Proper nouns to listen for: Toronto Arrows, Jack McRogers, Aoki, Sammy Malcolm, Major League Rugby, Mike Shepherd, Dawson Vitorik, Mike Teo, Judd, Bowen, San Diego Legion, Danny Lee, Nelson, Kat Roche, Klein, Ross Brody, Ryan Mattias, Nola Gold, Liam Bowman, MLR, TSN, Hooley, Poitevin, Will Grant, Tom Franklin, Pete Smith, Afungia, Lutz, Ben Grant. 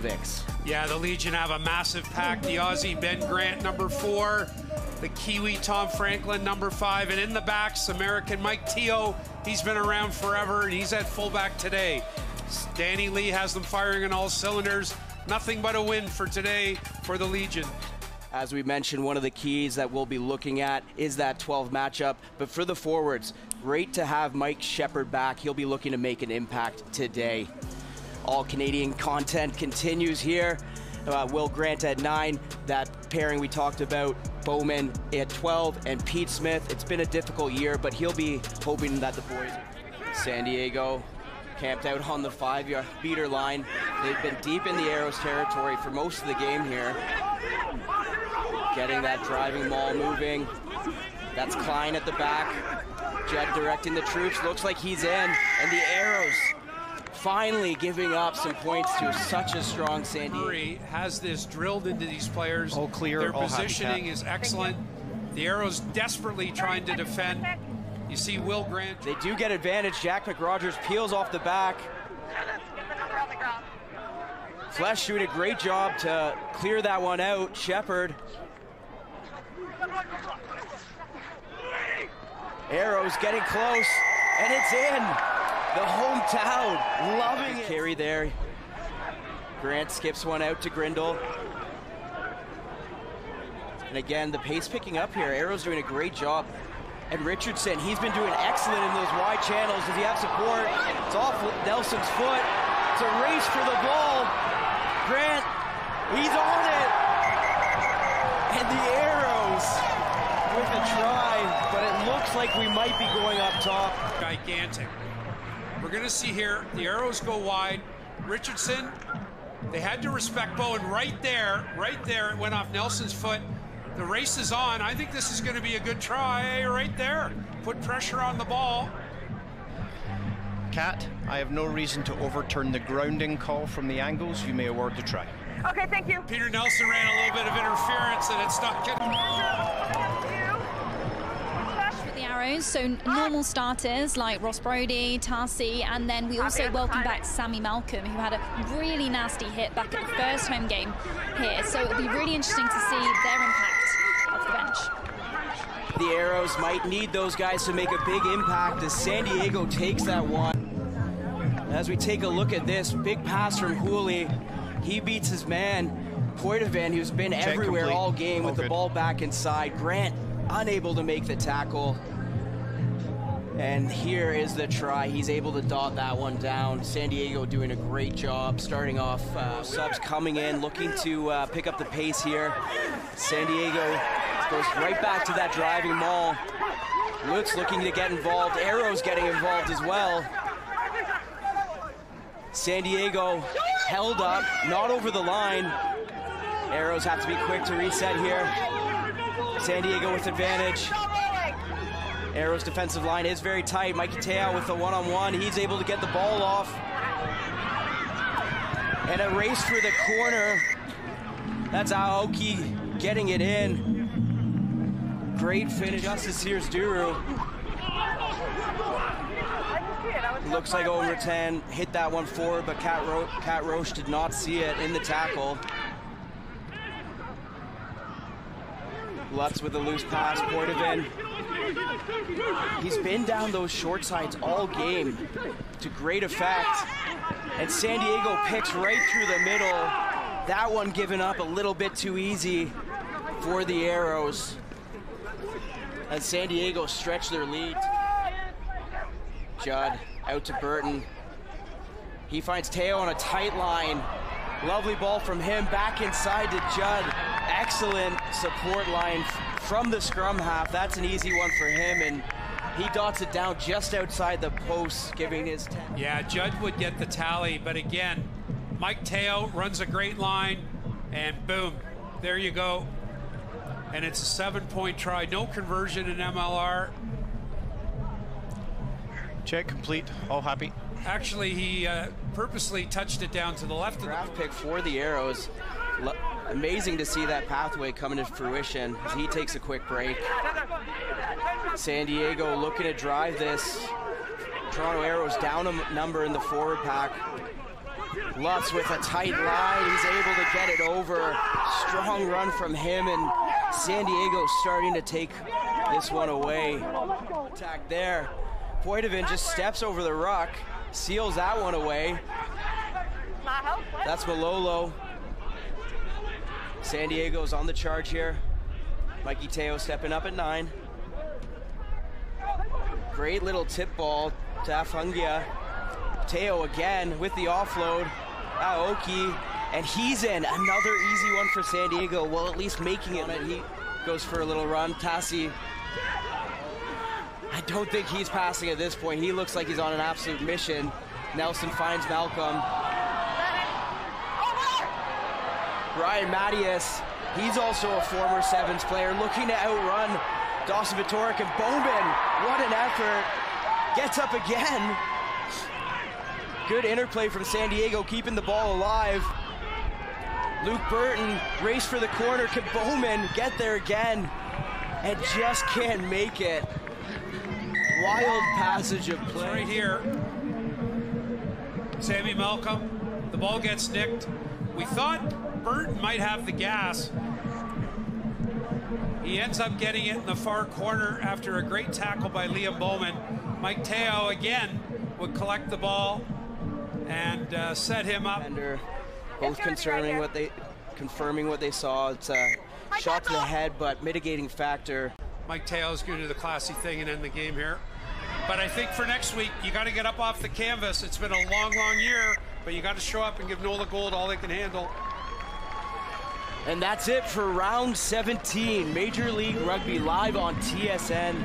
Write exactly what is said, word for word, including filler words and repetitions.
convicts. Yeah, the Legion have a massive pack. The Aussie Ben Grant, number four. The Kiwi Tom Franklin, number five. And in the backs, American Mike Teo. He's been around forever, and he's at fullback today. Danny Lee has them firing on all cylinders. Nothing but a win for today for the Legion. As we mentioned, one of the keys that we'll be looking at is that twelve matchup. But for the forwards, great to have Mike Shepherd back. He'll be looking to make an impact today. All Canadian content continues here. Uh, Will Grant at nine, that pairing we talked about, Bowman at twelve, and Pete Smith. It's been a difficult year, but he'll be hoping that the boys in San Diego camped out on the five-yard beater line. They've been deep in the Arrows territory for most of the game here. Getting that driving ball moving. That's Klein at the back. Judd directing the troops. Looks like he's in. And the Arrows finally giving up some points to such a strong San Diego. Murray has this drilled into these players. All clear. Their positioning is excellent. The Arrows desperately trying to defend. You see Will Grant. They do get advantage. Jack McRogers peels off the back. Flesh doing a great job to clear that one out. Shepherd. Arrows getting close, and it's in. The hometown loving it. Carry there. Grant skips one out to Grindle. And again, the pace picking up here. Arrows doing a great job. And Richardson, he's been doing excellent in those wide channels. Does he have support? It's off Nelson's foot. It's a race for the ball. Grant, he's on it. And the Arrows with a try, but it looks like we might be going up top. Gigantic. We're gonna see here, the Arrows go wide. Richardson, they had to respect Bowen right there. Right there, it went off Nelson's foot. The race is on. I think this is going to be a good try right there. Put pressure on the ball. Kat, I have no reason to overturn the grounding call from the angles. You may award the try. Okay, thank you. Peter Nelson ran a little bit of interference and it's not getting... For the Arrows, so normal starters like Ross Brody, Tarsi, and then we also welcome back Sammy Malcolm, who had a really nasty hit back at the first home game here. So it'll be really interesting to see their impact. The bench. The Arrows might need those guys to make a big impact as San Diego takes that one. As we take a look at this, big pass from Hooley. He beats his man, Poitevin, who's been Check everywhere complete. all game all with good. the ball back inside. Grant unable to make the tackle. And here is the try. He's able to dot that one down. San Diego doing a great job, starting off uh, subs coming in, looking to uh, pick up the pace here. San Diego goes right back to that driving maul. Lutz looking to get involved. Arrows getting involved as well. San Diego held up, not over the line. Arrows have to be quick to reset here. San Diego with advantage. Arrows' defensive line is very tight. Mike Teo with the one-on-one. He's able to get the ball off. And a race for the corner. That's Aoki getting it in. Great finish. Justice here's Duru. Looks like Overton hit that one forward, but Kat, Ro Kat Roche did not see it in the tackle. Lutz with a loose pass. Poitevin. He's been down those short sides all game to great effect. And San Diego picks right through the middle. That one given up a little bit too easy for the Arrows. And San Diego stretched their lead. Judd out to Burton. He finds Teo on a tight line. Lovely ball from him back inside to Judd. Excellent support line from the scrum half. That's an easy one for him, and he dots it down just outside the post, giving his ten. Yeah, Judd would get the tally, but again, Mike Teo runs a great line, and boom, there you go. And it's a seven-point try. No conversion in M L R. Check complete. All happy. Actually, he uh, purposely touched it down to the left. Draft of the pick for the Arrows. Lo Amazing to see that pathway coming to fruition as he takes a quick break. San Diego looking to drive this. Toronto Arrows down a number in the forward pack. Lutz with a tight line. He's able to get it over. Strong run from him, and San Diego starting to take this one away. Attack there. Poitevin just steps over the ruck, seals that one away. That's Malolo. San Diego's on the charge here. Mike Teo stepping up at nine. Great little tip ball to Afungia. Teo again with the offload. Aoki, and he's in. Another easy one for San Diego. Well, at least making it. He goes for a little run. Tarsi, I don't think he's passing at this point. He looks like he's on an absolute mission. Nelson finds Malcolm. Ryan Mattias, he's also a former sevens player, looking to outrun Dawson Vitorik, and Bowen, what an effort, gets up again. Good interplay from San Diego, keeping the ball alive. Luke Burton, race for the corner, can Bowen get there again, and just can't make it. Wild passage of play. Right here, Sammy Malcolm, the ball gets nicked. We thought Burton might have the gas. He ends up getting it in the far corner after a great tackle by Liam Bowman. Mike Teo again would collect the ball and uh, set him up. Both concerning what they, confirming what they saw. It's a shot to the head, but mitigating factor. Mike Teo's going to do the classy thing and end the game here. But I think for next week, you got to get up off the canvas. It's been a long, long year, but you got to show up and give Nola Gold all they can handle. And that's it for round seventeen, Major League Rugby live on T S N.